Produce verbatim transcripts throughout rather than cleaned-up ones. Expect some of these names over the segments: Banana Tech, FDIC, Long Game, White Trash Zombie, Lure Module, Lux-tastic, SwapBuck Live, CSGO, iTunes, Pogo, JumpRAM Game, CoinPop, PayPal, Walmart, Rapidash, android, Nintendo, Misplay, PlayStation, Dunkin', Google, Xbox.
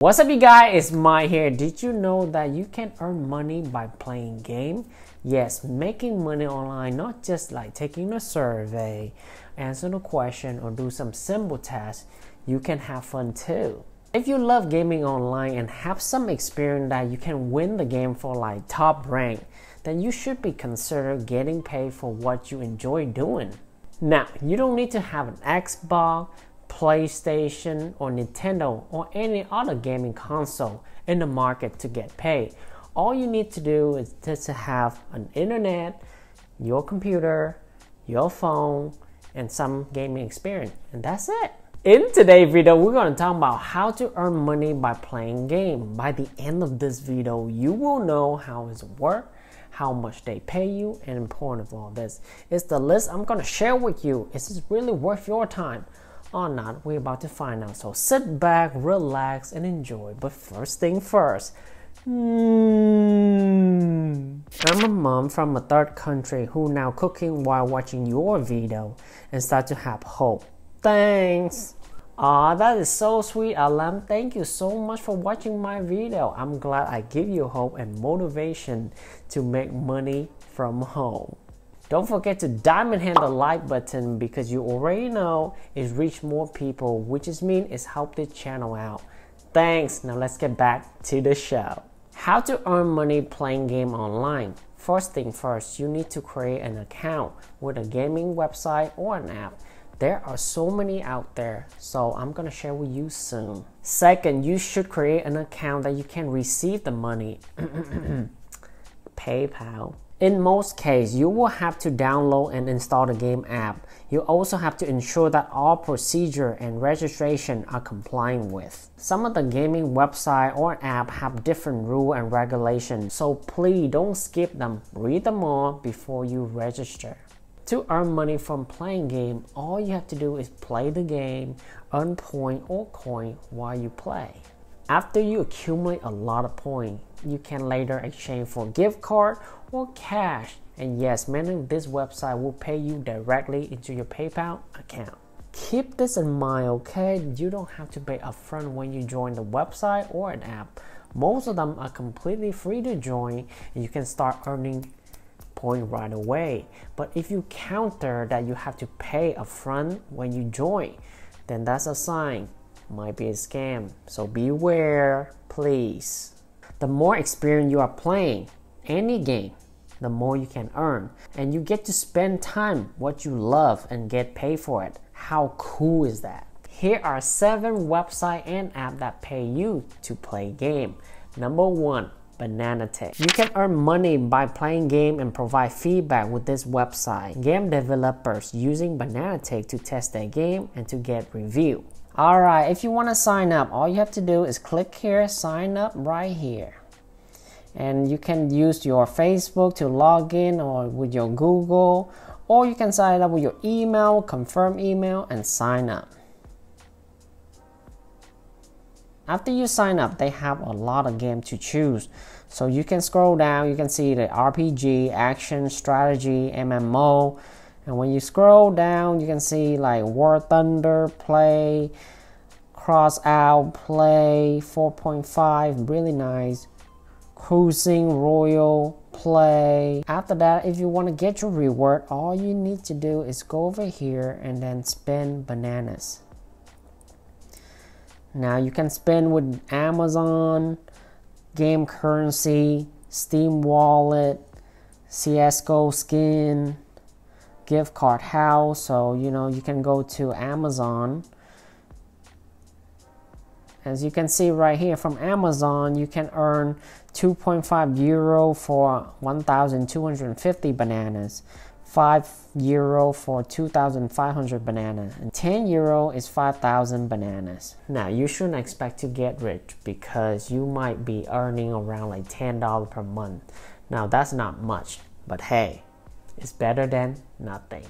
What's up you guys, it's Mai here. Did you know that you can earn money by playing game? Yes, making money online, not just like taking a survey, answering a question, or do some simple tasks. You can have fun too. If you love gaming online and have some experience that you can win the game for like top rank, then you should be considered getting paid for what you enjoy doing. Now, you don't need to have an Xbox, PlayStation or Nintendo or any other gaming console in the market to get paid. All you need to do is just to have an internet, your computer, your phone, and some gaming experience, and that's it. In today's video, we're going to talk about how to earn money by playing game. By the end of this video, you will know how it works, how much they pay you, and important of all this is the list I'm going to share with you. Is this really worth your time or not? We're about to find out, so sit back, relax, and enjoy. But first thing first, mm. I'm a mom from a third country who now cooking while watching your video and start to have hope. Thanks! Aw, that is so sweet, Alam. Thank you so much for watching my video. I'm glad I give you hope and motivation to make money from home. Don't forget to diamond hand the like button because you already know it's reached more people, which is mean it's helped the channel out. Thanks. Now let's get back to the show. How to earn money playing game online. First thing first, you need to create an account with a gaming website or an app. There are so many out there, so I'm gonna share with you soon. Second, you should create an account that you can receive the money. PayPal. In most cases, you will have to download and install the game app. You also have to ensure that all procedure and registration are complying with. Some of the gaming website or app have different rule and regulations, so please don't skip them. Read them all before you register. To earn money from playing game, all you have to do is play the game, earn point or coin while you play. After you accumulate a lot of points, you can later exchange for gift card or cash. And yes, many of this website will pay you directly into your PayPal account. Keep this in mind, okay? You don't have to pay upfront when you join the website or an app. Most of them are completely free to join and you can start earning points right away. But if you counter that you have to pay upfront when you join, then that's a sign. Might be a scam, so beware, please. The more experience you are playing any game, the more you can earn, and you get to spend time what you love and get paid for it. How cool is that? Here are seven websites and apps that pay you to play game. Number one, Banana Tech. You can earn money by playing game and provide feedback with this website. Game developers using Banana Tech to test their game and to get review. Alright, if you want to sign up, all you have to do is click here, sign up right here. And you can use your Facebook to log in or with your Google, or you can sign up with your email, confirm email, and sign up. After you sign up, they have a lot of games to choose. So you can scroll down, you can see the R P G, action, strategy, M M O. And when you scroll down, you can see like War Thunder, Play, Cross Out, Play, four point five, really nice. Cruising, Royal, Play. After that, if you want to get your reward, all you need to do is go over here and then spin bananas. Now you can spin with Amazon, Game Currency, Steam Wallet, C S G O Skin, gift card house. So you know you can go to Amazon. As you can see right here from Amazon, you can earn two point five euro for one thousand two hundred fifty bananas, five euro for two thousand five hundred bananas, and ten euro is five thousand bananas. Now you shouldn't expect to get rich because you might be earning around like ten dollars per month. Now that's not much, but hey, it's better than nothing.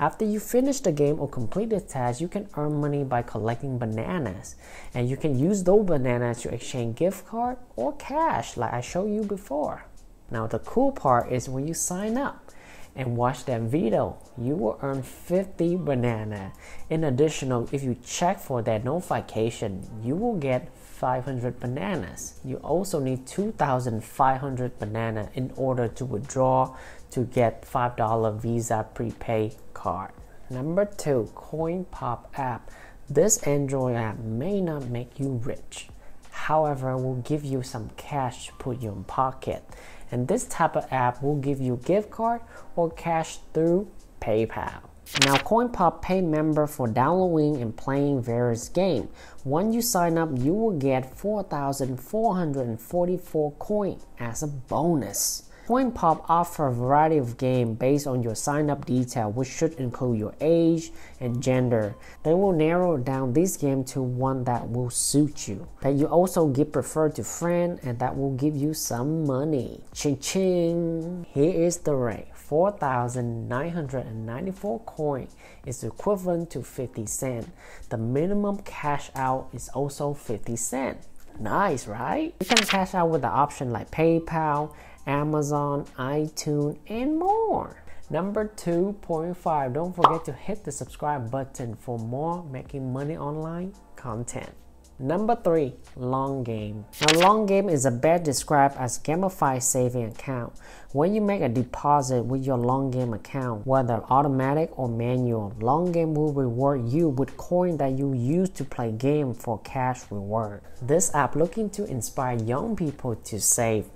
After you finish the game or complete the task, you can earn money by collecting bananas. And you can use those bananas to exchange gift card or cash like I showed you before. Now the cool part is when you sign up and watch that video, you will earn fifty bananas. In addition, if you check for that notification, you will get five hundred bananas. You also need two thousand five hundred banana in order to withdraw to get five dollar Visa prepaid card. Number two, CoinPop app. This Android app may not make you rich. However, will give you some cash to put in your pocket. And this type of app will give you gift card or cash through PayPal. Now, CoinPop pay member for downloading and playing various games. When you sign up, you will get four thousand four hundred forty-four coin as a bonus. CoinPop offers a variety of games based on your sign-up detail, which should include your age and gender. They will narrow down this game to one that will suit you, that you also give prefer to friend, and that will give you some money. Ching ching! Here is the rate. four thousand nine hundred ninety-four coin is equivalent to fifty cents. The minimum cash out is also fifty cents. Nice, right? You can cash out with the option like PayPal, Amazon, iTunes, and more. Number two point five, don't forget to hit the subscribe button for more making money online content. Number three, Long Game. Now, Long Game is a best described as gamified saving account. When you make a deposit with your Long Game account, whether automatic or manual, Long Game will reward you with coin that you use to play game for cash reward. This app looking to inspire young people to save.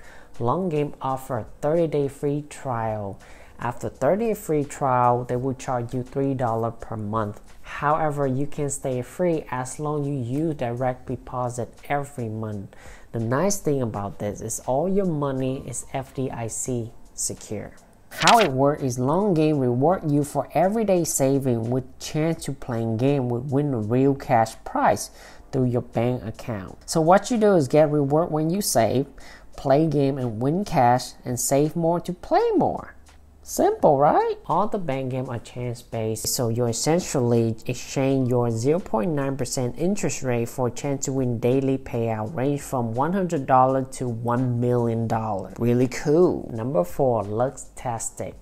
Long Game offer thirty day free trial. After thirty day free trial, they will charge you three dollars per month. However, you can stay free as long as you use direct deposit every month. The nice thing about this is all your money is F D I C secure. How it works is Long Game reward you for everyday saving with chance to playing game with win a real cash prize through your bank account. So what you do is get reward when you save, play game and win cash, and save more to play more. Simple, right? All the bank games are chance-based, so you essentially exchange your zero point nine percent interest rate for a chance to win daily payout range from one hundred dollars to one million dollars. Really cool. Number four, Lux-tastic.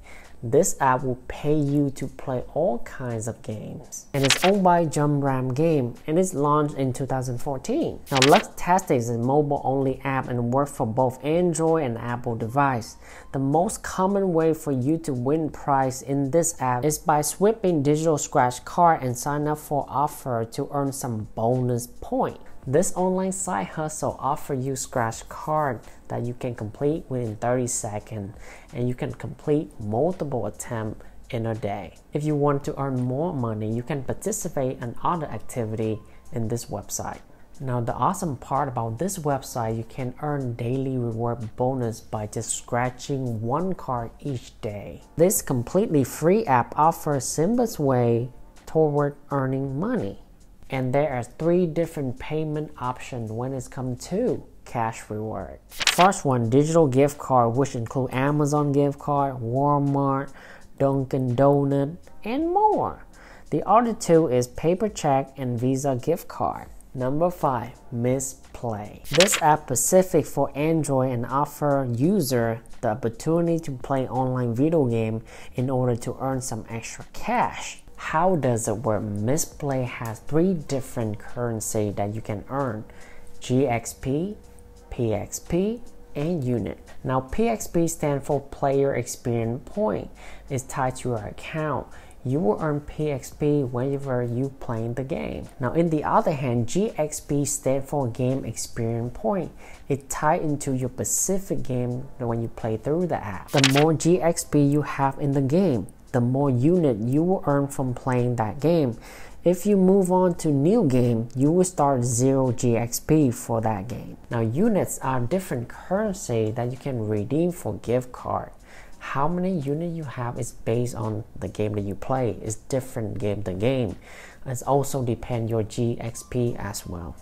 This app will pay you to play all kinds of games. And it's owned by JumpRAM Game, and it's launched in two thousand fourteen. Now, Lux-tastic is a mobile-only app and works for both Android and Apple device. The most common way for you to win prize in this app is by swiping digital scratch card and sign up for offer to earn some bonus point. This online side hustle offers you scratch card that you can complete within thirty seconds, and you can complete multiple attempts in a day. If you want to earn more money, you can participate in other activity in this website. Now, the awesome part about this website, you can earn daily reward bonus by just scratching one card each day. This completely free app offers simplest way toward earning money. And there are three different payment options when it's come to cash reward. First one, digital gift card, which include Amazon gift card, Walmart, Dunkin' Donut, and more. The other two is paper check and Visa gift card. Number five, Misplay. This app specific for Android and offer user the opportunity to play online video game in order to earn some extra cash. How does it work? Misplay has three different currency that you can earn: G X P, P X P, and unit. Now, P X P stands for player experience point. It's tied to your account. You will earn P X P whenever you play the game. Now, in the other hand, G X P stands for game experience point. It tied into your specific game when you play through the app. The more G X P you have in the game, the more unit you will earn from playing that game. If you move on to new game, you will start zero G X P for that game. Now, units are different currency that you can redeem for gift card. How many unit you have is based on the game that you play. It's different game to game. It also depends your G X P as well.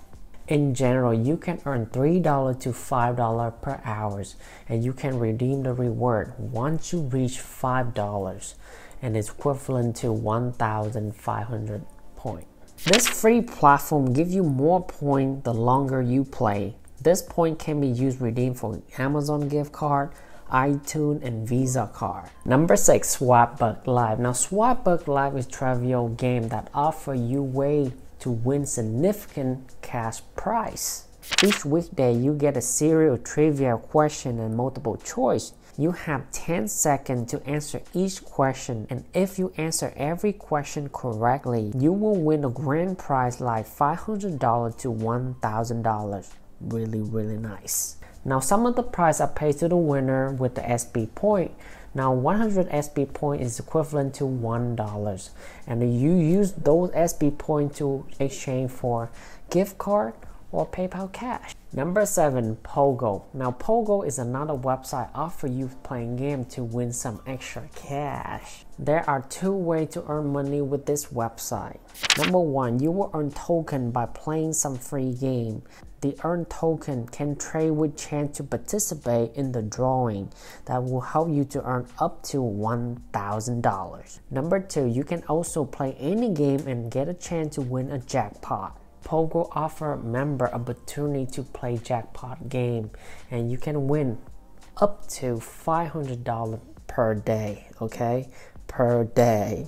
In general, you can earn three dollars to five dollars per hour, and you can redeem the reward once you reach five dollars, and it's equivalent to one thousand five hundred points. This free platform gives you more points the longer you play. This point can be used redeem for Amazon gift card, iTunes, and Visa card. Number six, SwapBuck Live. Now, SwapBuck Live is a trivial game that offers you way to win significant cash prize. Each weekday, you get a series of trivia questions and multiple choice. You have ten seconds to answer each question, and if you answer every question correctly, you will win a grand prize like five hundred dollars to one thousand dollars. Really, really nice. Now, some of the prize are paid to the winner with the S B point. Now, one hundred S B point is equivalent to one dollar, and you use those S B point to exchange for gift card or PayPal cash. Number seven, Pogo. Now, Pogo is another website offer you playing game to win some extra cash. There are two ways to earn money with this website. Number one, you will earn token by playing some free game. The earned token can trade with chance to participate in the drawing that will help you to earn up to one thousand dollars. Number two, you can also play any game and get a chance to win a jackpot. Pogo offers member opportunity to play jackpot game, and you can win up to five hundred dollars per day, okay? Per day.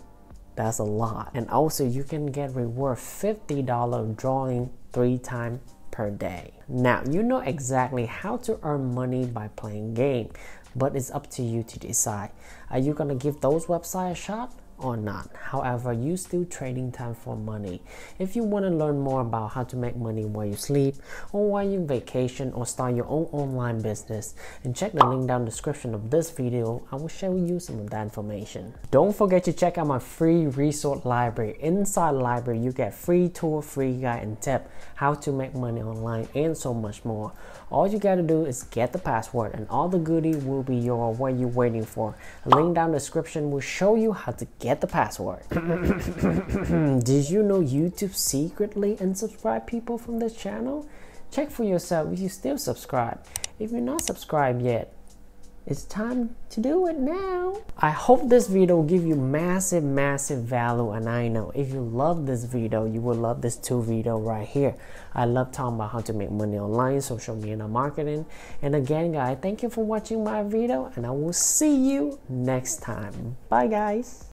That's a lot. And also you can get reward fifty dollars drawing three times per day. Now, you know exactly how to earn money by playing game, but it's up to you to decide. Are you gonna give those websites a shot or not? However, you still trading time for money. If you want to learn more about how to make money while you sleep or while you vacation or start your own online business, and check the link down in the description of this video, I will share with you some of that information. Don't forget to check out my free resource library. Inside library, you get free tool, free guide and tip, how to make money online and so much more. All you gotta do is get the password and all the goodie will be yours. What you're waiting for? A link down in the description will show you how to get the password. Did you know YouTube secretly unsubscribe people from this channel? Check for yourself if you still subscribe. If you're not subscribed yet, it's time to do it now. I hope this video give you massive, massive value, and I know if you love this video, you will love this two video right here. I love talking about how to make money online, social media marketing. And again, guys, thank you for watching my video, and I will see you next time. Bye, guys.